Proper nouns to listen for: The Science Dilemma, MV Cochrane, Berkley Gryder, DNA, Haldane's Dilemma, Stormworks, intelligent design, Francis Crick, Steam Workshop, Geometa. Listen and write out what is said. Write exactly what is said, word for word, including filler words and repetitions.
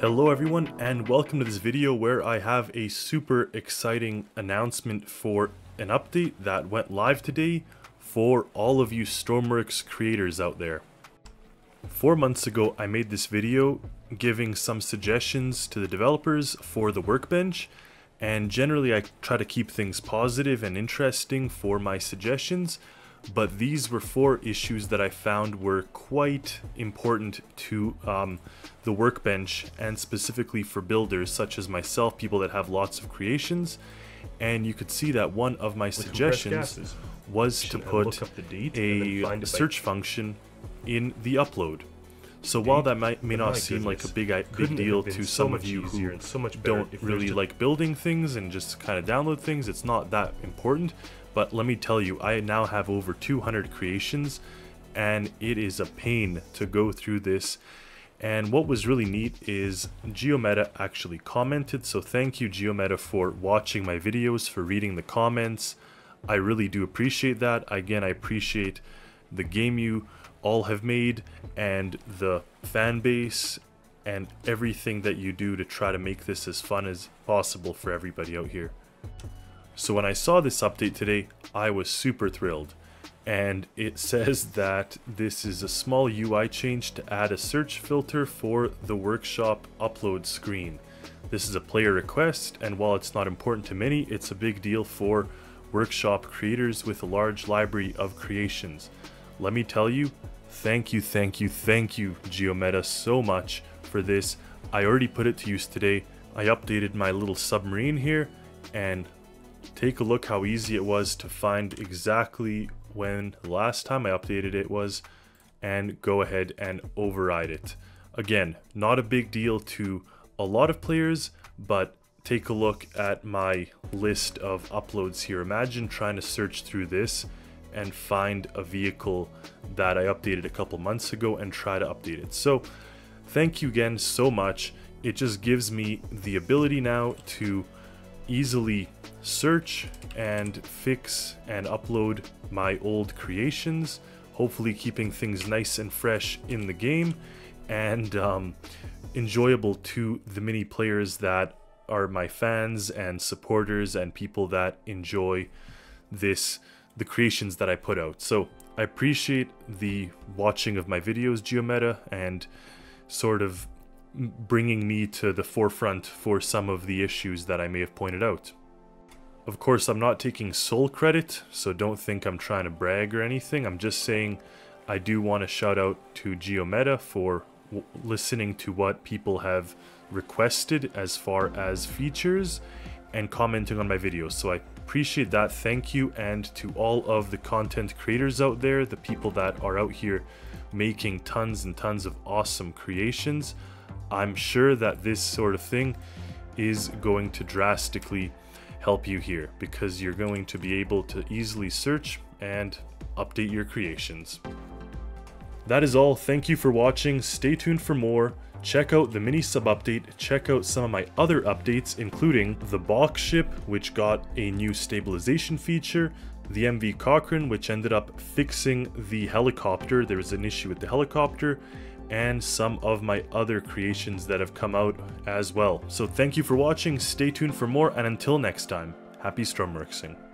Hello everyone and welcome to this video where I have a super exciting announcement for an update that went live today for all of you Stormworks creators out there. Four months ago I made this video giving some suggestions to the developers for the workbench, and generally I try to keep things positive and interesting for my suggestions, but these were four issues that I found were quite important to um, the workbench, and specifically for builders such as myself, people that have lots of creations. And you could see that one of my suggestions was to put a search function in the upload. So while that might, may not seem like a big, big deal to some of you who don't really like building things and just kind of download things, it's not that important. But let me tell you, I now have over two hundred creations and it is a pain to go through this. And what was really neat is Geometa actually commented. So thank you, Geometa, for watching my videos, for reading the comments. I really do appreciate that. Again, I appreciate the game you all have made and the fan base and everything that you do to try to make this as fun as possible for everybody out here. So when I saw this update today, I was super thrilled, and it says that this is a small U I change to add a search filter for the workshop upload screen. This is a player request, and while it's not important to many, it's a big deal for workshop creators with a large library of creations. Let me tell you, thank you, thank you, thank you, Geometa, so much for this. I already put it to use today. I updated my little submarine here, and take a look how easy it was to find exactly when the last time I updated it was and go ahead and override it. Again, not a big deal to a lot of players, but take a look at my list of uploads here. Imagine trying to search through this and find a vehicle that I updated a couple months ago and try to update it. So thank you again so much. It just gives me the ability now to easily search and fix and upload my old creations, hopefully keeping things nice and fresh in the game and um, enjoyable to the many players that are my fans and supporters and people that enjoy this the creations that I put out. So I appreciate the watching of my videos, Geometa, and sort of bringing me to the forefront for some of the issues that I may have pointed out. Of course, I'm not taking sole credit, so don't think I'm trying to brag or anything. I'm just saying I do want to shout out to Geometa for w listening to what people have requested as far as features and commenting on my videos. So I appreciate that. Thank you. And to all of the content creators out there, the people that are out here making tons and tons of awesome creations, I'm sure that this sort of thing is going to drastically help you here, because you're going to be able to easily search and update your creations. That is all. Thank you for watching. Stay tuned for more. Check out the mini sub update. Check out some of my other updates, including the box ship, which got a new stabilization feature, the M V Cochrane, which ended up fixing the helicopter. There was an issue with the helicopter, and some of my other creations that have come out as well. So thank you for watching, stay tuned for more, and until next time, happy Stormworksing.